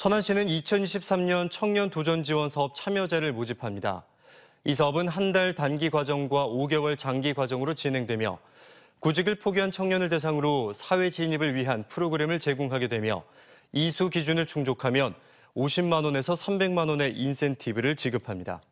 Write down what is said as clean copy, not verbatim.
천안시는 2023년 청년도전지원사업 참여자를 모집합니다. 이 사업은 한 달 단기 과정과 5개월 장기 과정으로 진행되며 구직을 포기한 청년을 대상으로 사회 진입을 위한 프로그램을 제공하게 되며 이수 기준을 충족하면 50만 원에서 300만 원의 인센티브를 지급합니다.